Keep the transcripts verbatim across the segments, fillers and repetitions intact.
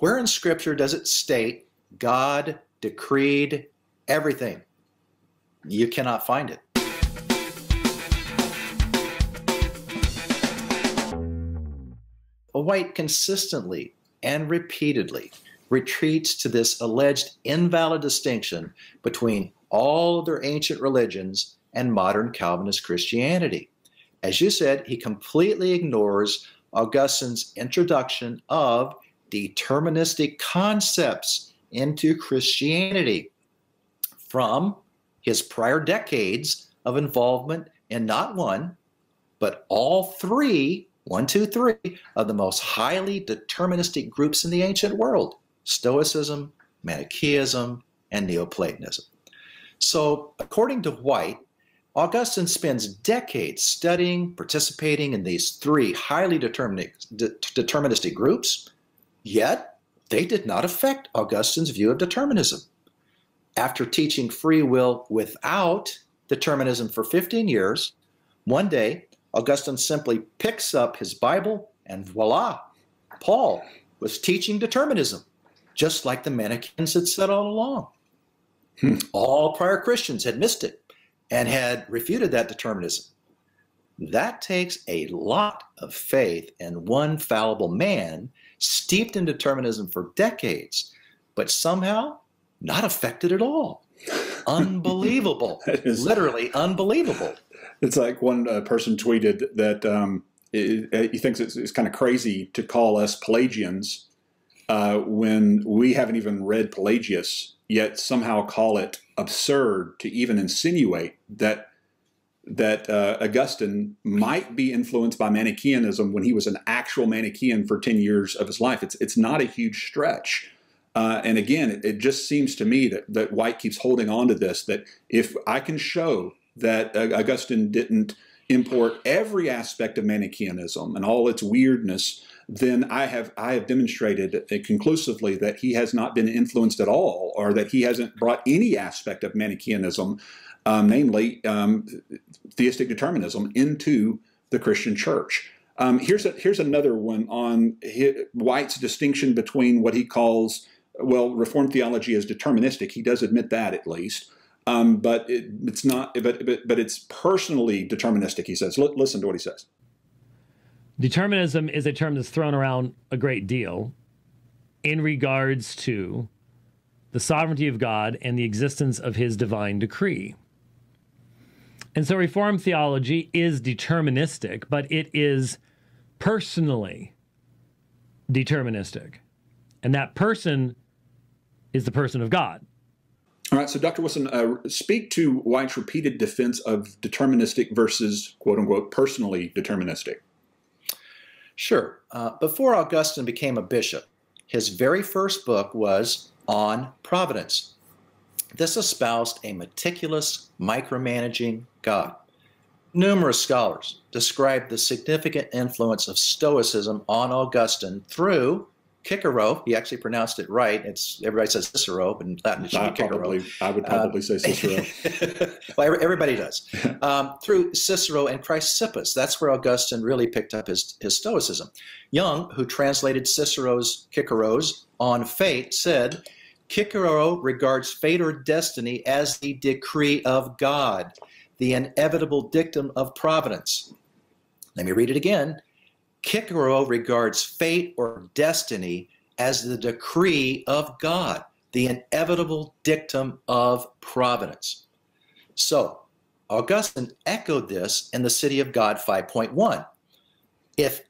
Where in Scripture does it state God decreed everything? You cannot find it. White consistently and repeatedly retreats to this alleged invalid distinction between all of their ancient religions and modern Calvinist Christianity. As you said, he completely ignores Augustine's introduction of deterministic concepts into Christianity from his prior decades of involvement in not one, but all three, one, two, three, of the most highly deterministic groups in the ancient world: Stoicism, Manichaeism, and Neoplatonism. So, according to White, Augustine spends decades studying, participating in these three highly deterministic groups, yet they did not affect Augustine's view of determinism. After teaching free will without determinism for fifteen years, one day Augustine simply picks up his Bible and voila, Paul was teaching determinism, just like the Manichaeans had said all along. Hmm. All prior Christians had missed it and had refuted that determinism. That takes a lot of faith in one fallible man steeped in determinism for decades, but somehow not affected at all. Unbelievable. is... Literally unbelievable. It's like one uh, person tweeted that um, it, it, he thinks it's, it's kind of crazy to call us Pelagians uh, when we haven't even read Pelagius, yet somehow call it absurd to even insinuate that that uh, Augustine might be influenced by Manichaeanism when he was an actual Manichaean for ten years of his life. It's, it's not a huge stretch. Uh, and again, it, it just seems to me that, that White keeps holding on to this, that if I can show that Augustine didn't import every aspect of Manichaeanism and all its weirdness, then I have, I have demonstrated conclusively that he has not been influenced at all, or that he hasn't brought any aspect of Manichaeanism, um, namely um, theistic determinism, into the Christian church. Um, here's, a, here's another one on White's distinction between what he calls, well, Reformed theology is deterministic. He does admit that, at least. Um, but it, it's not. But, but but it's personally deterministic. He says. L listen to what he says. Determinism is a term that's thrown around a great deal in regards to the sovereignty of God and the existence of His divine decree. And so, Reformed theology is deterministic, but it is personally deterministic, and that person is the person of God. All right, so Doctor Wilson, uh, speak to White's repeated defense of deterministic versus, quote-unquote, personally deterministic. Sure. Uh, before Augustine became a bishop, his very first book was On Providence. This espoused a meticulous, micromanaging God. Numerous scholars describe the significant influence of Stoicism on Augustine through Cicero. He actually pronounced it right. It's, everybody says Cicero, but in Latin it should be Cicero. I would probably uh, say Cicero. Well, everybody does. Um, through Cicero and Chrysippus, that's where Augustine really picked up his, his Stoicism. Young, who translated Cicero's Cicero's On Fate, said, Cicero regards fate or destiny as the decree of God, the inevitable dictum of providence. Let me read it again. Cicero regards fate or destiny as the decree of God, the inevitable dictum of providence. So, Augustine echoed this in the City of God five point one. If,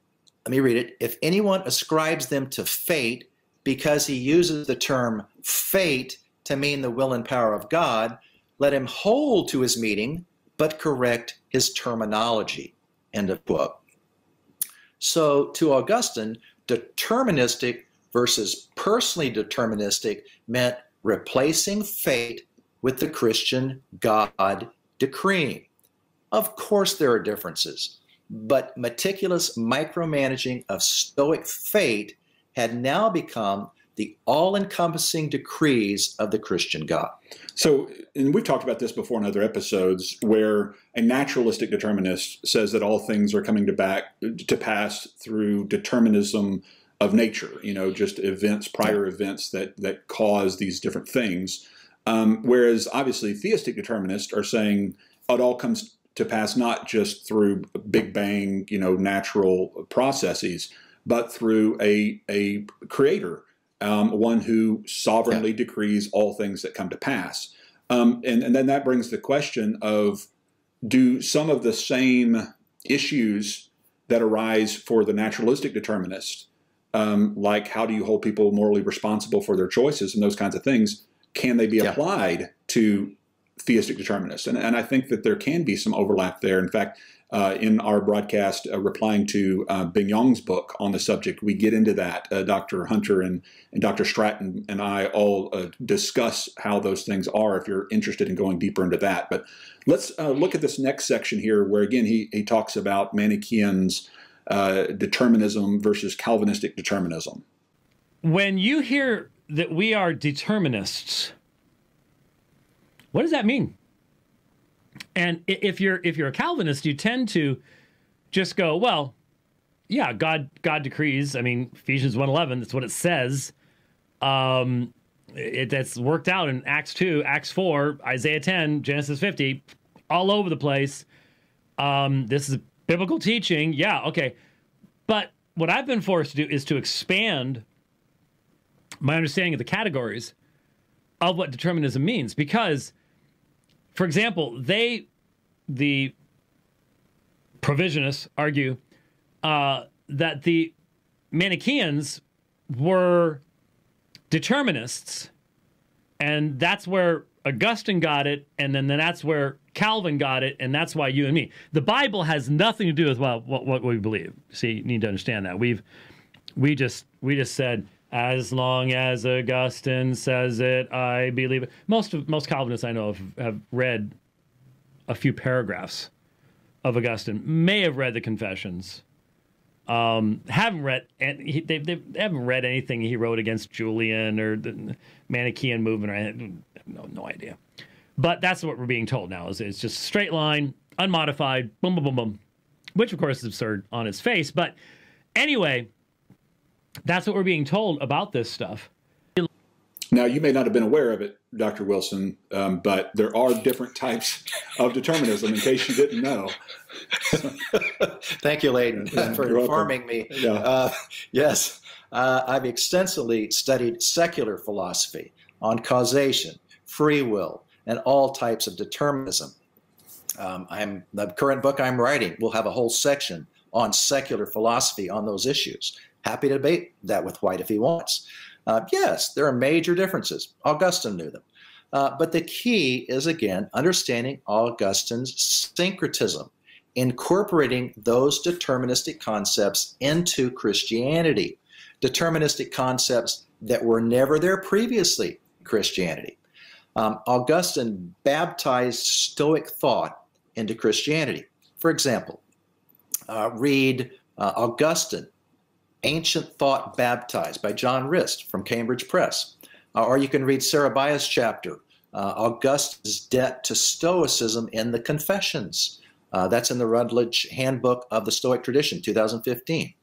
let me read it, if anyone ascribes them to fate because he uses the term fate to mean the will and power of God, let him hold to his meaning, but correct his terminology. End of quote. So, to Augustine, deterministic versus personally deterministic meant replacing fate with the Christian God decreeing. Of course there are differences, but meticulous micromanaging of Stoic fate had now become the all-encompassing decrees of the Christian God. So, and we've talked about this before in other episodes, where a naturalistic determinist says that all things are coming to, back, to pass through determinism of nature, you know, just events, prior events that that cause these different things. Um, whereas obviously theistic determinists are saying it all comes to pass not just through Big Bang, you know, natural processes, but through a a creator, um, one who sovereignly yeah. decrees all things that come to pass. Um, and, and then that brings the question of, do some of the same issues that arise for the naturalistic determinist, um, like how do you hold people morally responsible for their choices and those kinds of things, can they be yeah. applied to theistic determinists? And, and I think that there can be some overlap there. In fact, uh, in our broadcast uh, replying to uh, Bing Yong's book on the subject, we get into that. Uh, Doctor Hunter and, and Doctor Stratton and I all uh, discuss how those things are if you're interested in going deeper into that. But let's uh, look at this next section here where, again, he, he talks about Manichaeans, uh, determinism versus Calvinistic determinism. When you hear that we are determinists, what does that mean? And if you're if you're a Calvinist, you tend to just go, well, yeah, God God decrees. I mean, Ephesians one eleven, that's what it says. Um, it, that's worked out in Acts two, Acts four, Isaiah ten, Genesis fifty, all over the place. Um, this is biblical teaching. Yeah, okay. But what I've been forced to do is to expand my understanding of the categories of what determinism means, because, for example, they, the provisionists, argue uh, that the Manichaeans were determinists, and that's where Augustine got it, and then, then that's where Calvin got it, and that's why you and me. The Bible has nothing to do with well, what, what we believe. See, you need to understand that. We've, we just, we just said, as long as Augustine says it, I believe it. Most of, most Calvinists I know of have read a few paragraphs of Augustine, may have read the Confessions, um, haven't read, and he, they, they haven't read anything he wrote against Julian or the Manichaean movement. Or I have no, no idea. But that's what we're being told now, is it's just straight line, unmodified, boom, boom, boom, boom, which of course is absurd on its face. But anyway, that's what we're being told about this stuff. Now, you may not have been aware of it, Doctor Wilson, um, but there are different types of determinism, in case you didn't know. Thank you, Layden, yeah, for informing welcome. me. Yeah. Uh, yes, uh, I've extensively studied secular philosophy on causation, free will, and all types of determinism. Um, I'm, the current book I'm writing will have a whole section on secular philosophy on those issues. Happy to debate that with White if he wants. Uh, yes, there are major differences. Augustine knew them. Uh, but the key is, again, understanding Augustine's syncretism, incorporating those deterministic concepts into Christianity, deterministic concepts that were never there previously in Christianity. Um, Augustine baptized Stoic thought into Christianity. For example, uh, read uh, Augustine, Ancient Thought Baptized by John Rist from Cambridge Press. Uh, or you can read Sarah Bias' chapter, uh, Augustine's Debt to Stoicism in the Confessions. Uh, that's in the Rutledge Handbook of the Stoic Tradition, two thousand fifteen.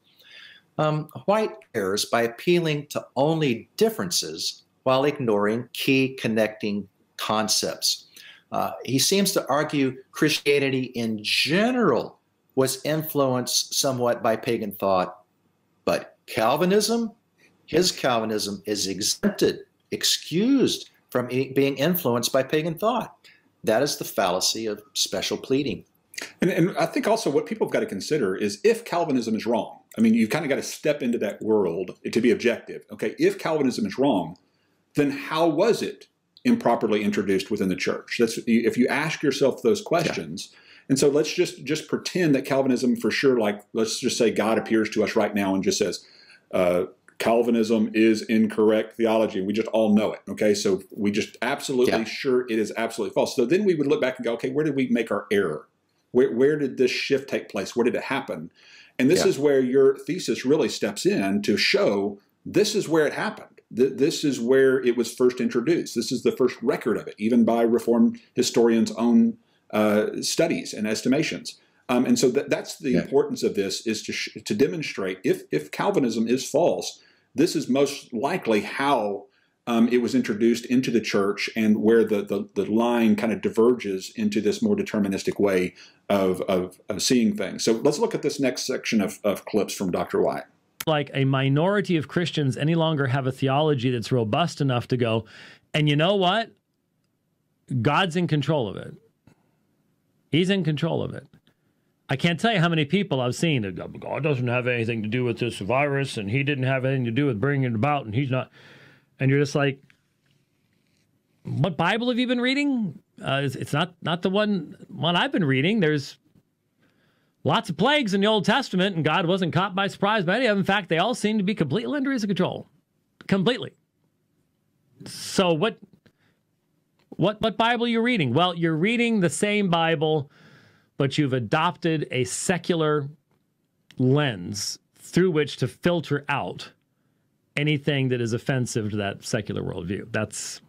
Um, White errs by appealing to only differences while ignoring key connecting concepts. Uh, he seems to argue Christianity in general was influenced somewhat by pagan thought, but Calvinism, his Calvinism, is exempted, excused from being influenced by pagan thought. That is the fallacy of special pleading. And, and I think also what people have got to consider is, if Calvinism is wrong, I mean, you've kind of got to step into that world to be objective. Okay, if Calvinism is wrong, then how was it improperly introduced within the church? That's, if you ask yourself those questions. Yeah. And so let's just just pretend that Calvinism for sure, like, let's just say God appears to us right now and just says, uh, Calvinism is incorrect theology. We just all know it. Okay, so we just absolutely yeah. sure it is absolutely false. So then we would look back and go, okay, where did we make our error? Where, where did this shift take place? Where did it happen? And this yeah. is where your thesis really steps in to show this is where it happened. This is where it was first introduced. This is the first record of it, even by Reformed historians' own Uh, studies and estimations. Um, and so th that's the yeah. importance of this, is to, sh to demonstrate if, if Calvinism is false, this is most likely how um, it was introduced into the church, and where the, the, the line kind of diverges into this more deterministic way of, of, of seeing things. So let's look at this next section of, of clips from Doctor White. Like a minority of Christians any longer have a theology that's robust enough to go, and you know what? God's in control of it. He's in control of it. I can't tell you how many people I've seen that go, God doesn't have anything to do with this virus, and he didn't have anything to do with bringing it about, and he's not. And you're just like, what Bible have you been reading? Uh, it's, it's not not the one one I've been reading. There's lots of plagues in the Old Testament, and God wasn't caught by surprise by any of them. In fact, they all seem to be completely under his control, completely. So what? What what Bible are you reading? Well, you're reading the same Bible, but you've adopted a secular lens through which to filter out anything that is offensive to that secular worldview. That's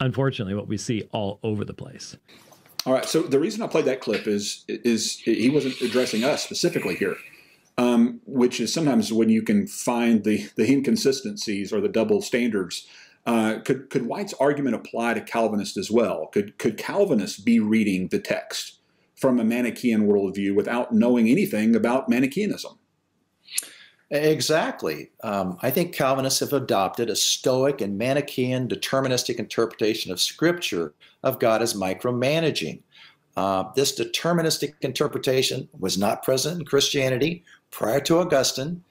unfortunately what we see all over the place. All right. So the reason I played that clip is is he wasn't addressing us specifically here, um, which is sometimes when you can find the the inconsistencies or the double standards. Uh, could could White's argument apply to Calvinists as well? Could could Calvinists be reading the text from a Manichaean worldview without knowing anything about Manichaeanism? Exactly. Um, I think Calvinists have adopted a Stoic and Manichaean deterministic interpretation of Scripture of God as micromanaging. Uh, this deterministic interpretation was not present in Christianity prior to Augustine.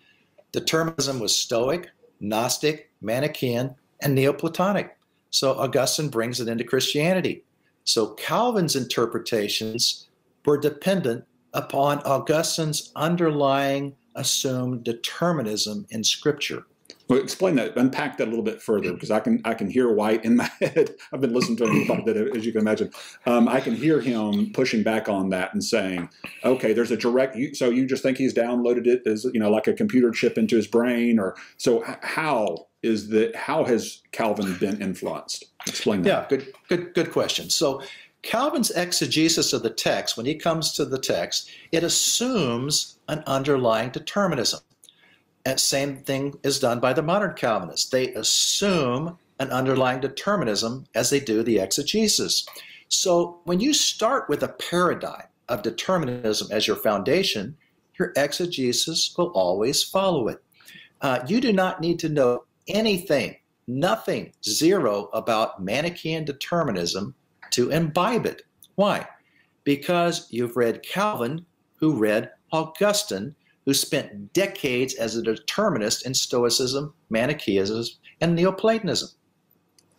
Determinism was Stoic, Gnostic, Manichaean, and Neoplatonic. So Augustine brings it into Christianity. So Calvin's interpretations were dependent upon Augustine's underlying assumed determinism in Scripture. Well, explain that, unpack that a little bit further, because I can I can hear White in my head. I've been listening to him about that, as you can imagine. Um, I can hear him pushing back on that and saying, "Okay, there's a direct. You, so you just think he's downloaded it as, you know, like a computer chip into his brain, or so? How is the how has Calvin been influenced? Explain that." Yeah, good, good, good question. So Calvin's exegesis of the text, when he comes to the text, it assumes an underlying determinism. And same thing is done by the modern Calvinists. They assume an underlying determinism as they do the exegesis. So when you start with a paradigm of determinism as your foundation, your exegesis will always follow it. Uh, you do not need to know anything, nothing, zero about Manichaean determinism to imbibe it. Why? Because you've read Calvin, who read Augustine, who spent decades as a determinist in Stoicism, Manichaeism, and Neoplatonism.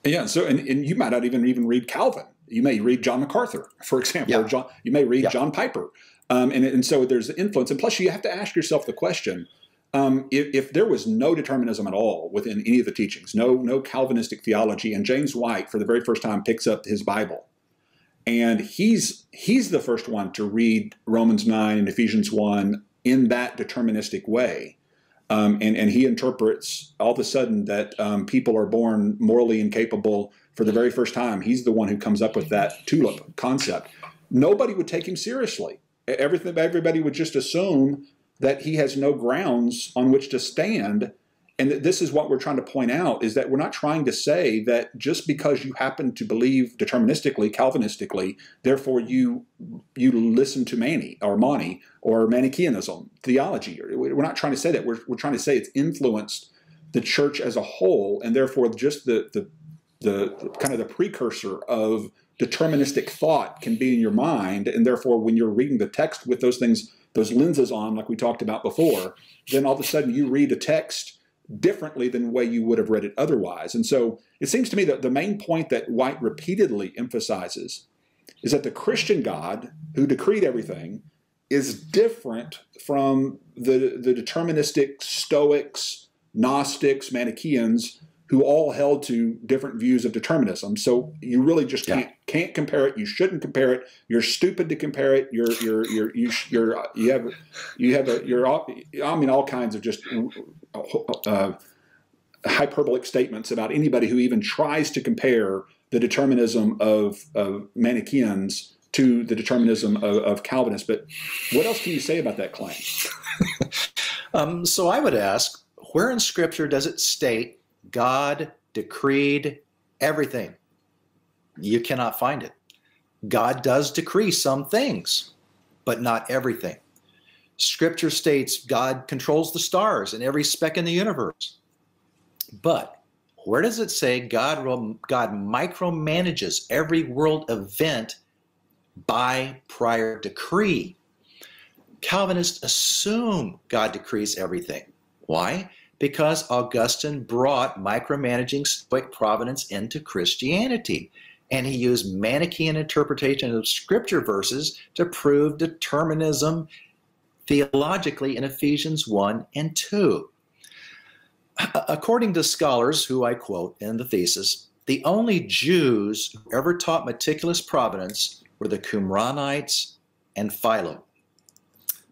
Yeah, so and, and you might not even even read Calvin. You may read John MacArthur, for example, yeah. or John. You may read yeah. John Piper, um, and and so there's influence. And plus, you have to ask yourself the question: um, if, if there was no determinism at all within any of the teachings, no no Calvinistic theology, and James White for the very first time picks up his Bible, and he's he's the first one to read Romans nine and Ephesians one. In that deterministic way, um, and, and he interprets all of a sudden that um, people are born morally incapable for the very first time. He's the one who comes up with that tulip concept. Nobody would take him seriously. Everything, everybody would just assume that he has no grounds on which to stand, and that this is what we're trying to point out, is that we're not trying to say that just because you happen to believe deterministically, Calvinistically, therefore you you listen to Mani or Mani or Manichaeanism theology. We're not trying to say that. We're, we're trying to say it's influenced the church as a whole, and therefore just the, the, the kind of the precursor of deterministic thought can be in your mind, and therefore when you're reading the text with those things, those lenses on, like we talked about before, then all of a sudden you read a text differently than the way you would have read it otherwise. And so it seems to me that the main point that White repeatedly emphasizes is that the Christian God who decreed everything is different from the, the deterministic Stoics, Gnostics, Manichaeans, who all held to different views of determinism. So you really just can't, yeah. can't compare it. You shouldn't compare it. You're stupid to compare it. You're, you're, you're, you, you're, you have, you have a, you're, I mean, all kinds of just uh, hyperbolic statements about anybody who even tries to compare the determinism of, of Manichaeans to the determinism of, of Calvinists. But what else can you say about that claim? um, so I would ask, where in Scripture does it state God decreed everything? You cannot find it. God does decree some things, but not everything. Scripture states God controls the stars and every speck in the universe. But where does it say God, God micromanages every world event by prior decree? Calvinists assume God decrees everything. Why? Because Augustine brought micromanaging Stoic providence into Christianity. And he used Manichaean interpretation of Scripture verses to prove determinism theologically in Ephesians one and two. According to scholars who I quote in the thesis, the only Jews who ever taught meticulous providence were the Qumranites and Philo.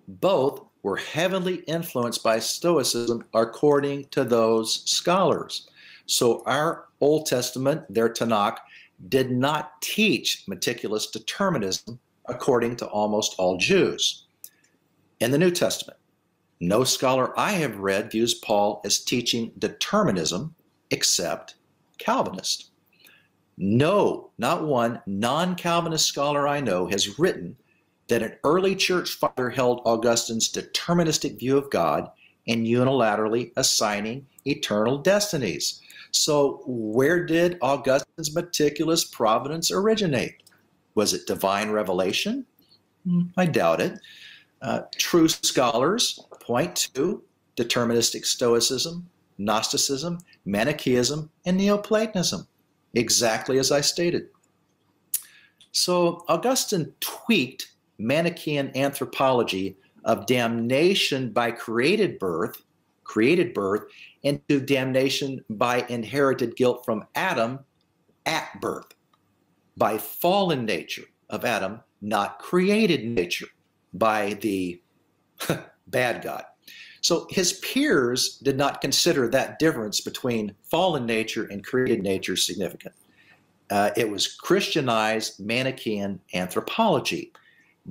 Both were heavily influenced by Stoicism according to those scholars. So our Old Testament, their Tanakh, did not teach meticulous determinism according to almost all Jews. In the New Testament, no scholar I have read views Paul as teaching determinism except Calvinist. No, not one non-Calvinist scholar I know has written that an early church father held Augustine's deterministic view of God and unilaterally assigning eternal destinies. So where did Augustine's meticulous providence originate? Was it divine revelation? I doubt it. Uh, true scholars point to deterministic Stoicism, Gnosticism, Manichaeism, and Neoplatonism, exactly as I stated. So Augustine tweaked Manichaean anthropology of damnation by created birth, created birth, into damnation by inherited guilt from Adam at birth, by fallen nature of Adam, not created nature, by the bad God. So his peers did not consider that difference between fallen nature and created nature significant. Uh, it was Christianized Manichaean anthropology,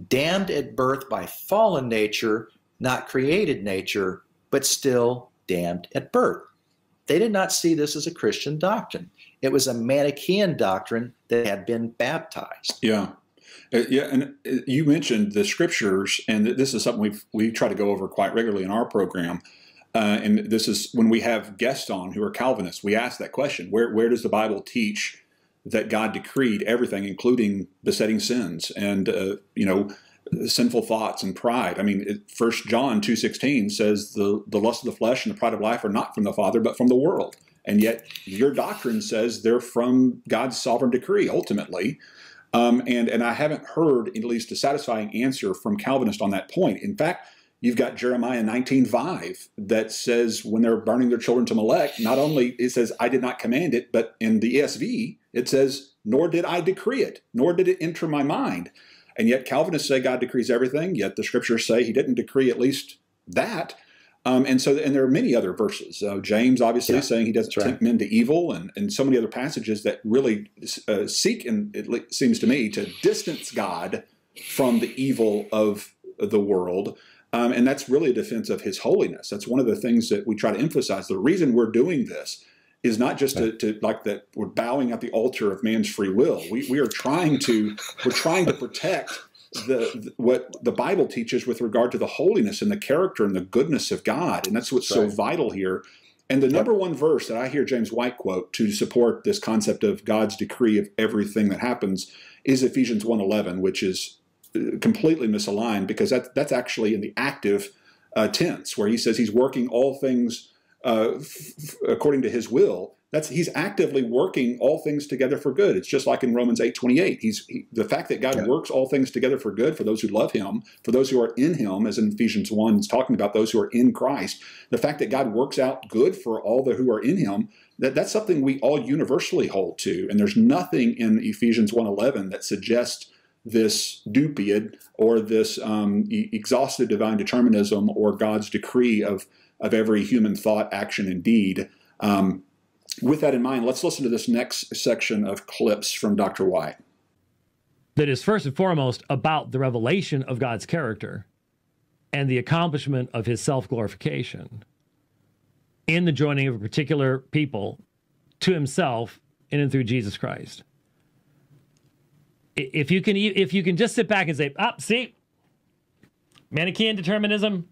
damned at birth by fallen nature, not created nature, but still damned at birth. They did not see this as a Christian doctrine. It was a Manichaean doctrine that had been baptized. Yeah. Uh, yeah, and you mentioned the Scriptures, and this is something we we try to go over quite regularly in our program. Uh, and this is when we have guests on who are Calvinists, we ask that question: where where does the Bible teach that God decreed everything, including besetting sins and uh, you know sinful thoughts and pride? I mean, First John two sixteen says the the lust of the flesh and the pride of life are not from the Father, but from the world. And yet your doctrine says they're from God's sovereign decree ultimately. Um, and, and I haven't heard at least a satisfying answer from Calvinists on that point. In fact, you've got Jeremiah nineteen five that says when they're burning their children to Molech, not only it says, I did not command it, but in the E S V, it says, nor did I decree it, nor did it enter my mind. And yet Calvinists say God decrees everything, yet the Scriptures say he didn't decree at least that. Um, and so, and there are many other verses. Uh, James, obviously, yeah, saying he doesn't tempt right. men to evil, and, and so many other passages that really uh, seek, and it seems to me, to distance God from the evil of the world. Um, and that's really a defense of his holiness. That's one of the things that we try to emphasize. The reason we're doing this is not just to, to like that we're bowing at the altar of man's free will. We, we are trying to, we're trying to protect The, the, what the Bible teaches with regard to the holiness and the character and the goodness of God. And that's what's right. so vital here. And the number yep. one verse that I hear James White quote to support this concept of God's decree of everything that happens is Ephesians one eleven, which is completely misaligned because that, that's actually in the active uh, tense where he says he's working all things uh, f according to his will. That's, he's actively working all things together for good. It's just like in Romans eight twenty-eight. He's he, the fact that God yeah. works all things together for good for those who love him, for those who are in him, as in Ephesians one, it's talking about those who are in Christ. The fact that God works out good for all the who are in him, that, that's something we all universally hold to. And there's nothing in Ephesians one eleven that suggests this dupiad or this um, exhaustive divine determinism or God's decree of, of every human thought, action, and deed. Um, With that in mind, let's listen to this next section of clips from Doctor White. that is first and foremost about the revelation of God's character and the accomplishment of his self-glorification in the joining of a particular people to himself in and through Jesus Christ. If you can, if you can just sit back and say, ah, see, Manichaean determinism,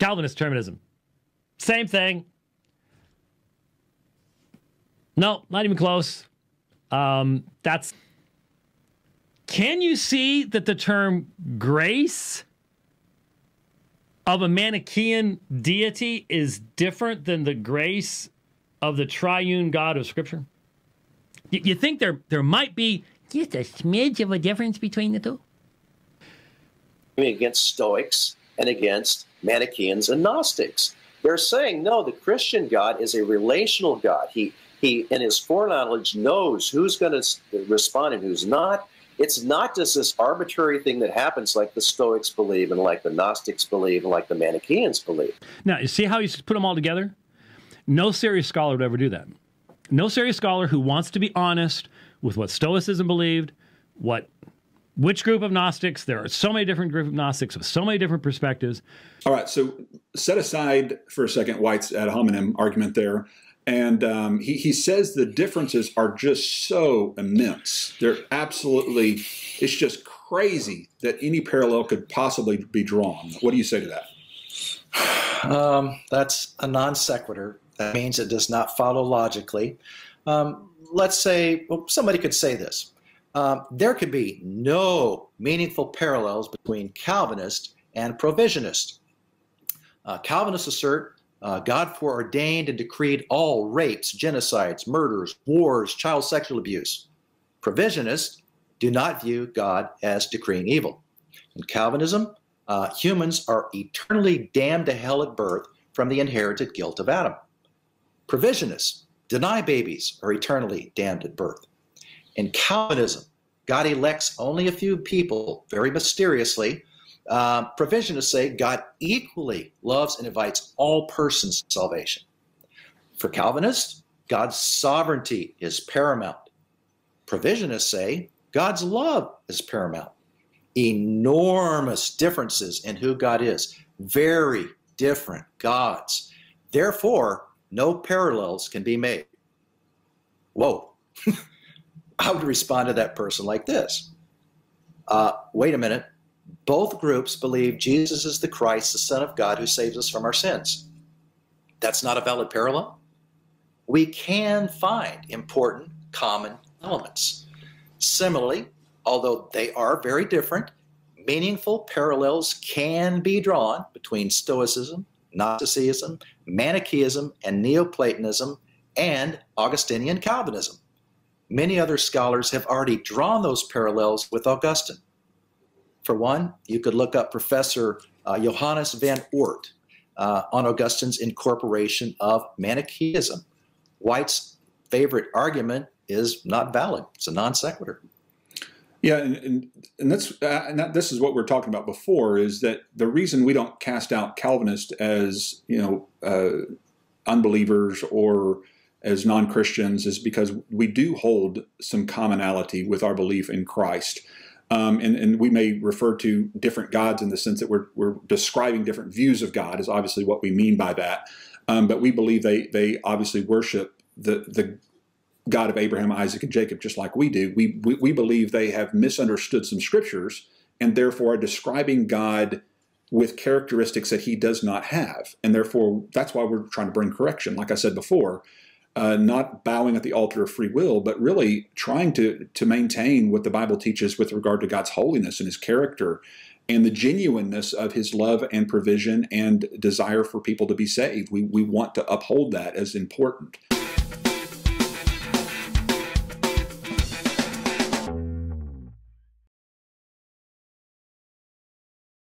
Calvinist determinism, same thing. No, not even close. Um, that's, can you see that the term grace of a Manichaean deity is different than the grace of the triune God of Scripture? Y you think there, there might be just a smidge of a difference between the two? I mean, against Stoics and against Manichaeans and Gnostics. They're saying, no, the Christian God is a relational God. He, he in his foreknowledge, knows who's going to respond and who's not. It's not just this arbitrary thing that happens like the Stoics believe and like the Gnostics believe and like the Manichaeans believe. Now, you see how you put them all together? No serious scholar would ever do that. No serious scholar who wants to be honest with what Stoicism believed, what, which group of Gnostics. There are so many different groups of Gnostics with so many different perspectives. All right, so set aside for a second White's ad hominem argument there. And um, he, he says the differences are just so immense. They're absolutely, it's just crazy that any parallel could possibly be drawn. What do you say to that? Um, that's a non sequitur. That means it does not follow logically. Um, let's say, well, somebody could say this. Um, there could be no meaningful parallels between Calvinist and Provisionists. Uh, Calvinists assert Uh, God foreordained and decreed all rapes, genocides, murders, wars, child sexual abuse. Provisionists do not view God as decreeing evil. In Calvinism, uh, humans are eternally damned to hell at birth from the inherited guilt of Adam. Provisionists deny babies are eternally damned at birth. In Calvinism, God elects only a few people, very mysteriously. Uh, provisionists say God equally loves and invites all persons to salvation. For Calvinists, God's sovereignty is paramount. Provisionists say God's love is paramount. Enormous differences in who God is. Very different gods. Therefore, no parallels can be made. Whoa. I would respond to that person like this. Uh, wait a minute. Both groups believe Jesus is the Christ, the Son of God, who saves us from our sins. That's not a valid parallel. We can find important common elements. Similarly, although they are very different, meaningful parallels can be drawn between Stoicism, Gnosticism, Manichaeism, and Neoplatonism, and Augustinian Calvinism. Many other scholars have already drawn those parallels with Augustine. For one, you could look up Professor uh, Johannes van Oort uh, on Augustine's incorporation of Manichaeism. White's favorite argument is not valid. It's a non sequitur. Yeah, and, and, and, that's, uh, and that, this is what we were talking about before, is that the reason we don't cast out Calvinists as, you know, uh, unbelievers or as non-Christians is because we do hold some commonality with our belief in Christ. Um, and, and we may refer to different gods in the sense that we're, we're describing different views of God is obviously what we mean by that. Um, but we believe they, they obviously worship the, the God of Abraham, Isaac, and Jacob just like we do. We, we, we believe they have misunderstood some scriptures and therefore are describing God with characteristics that he does not have. And therefore, that's why we're trying to bring correction, like I said before. Uh, not bowing at the altar of free will, but really trying to, to maintain what the Bible teaches with regard to God's holiness and his character and the genuineness of his love and provision and desire for people to be saved. We, we want to uphold that as important.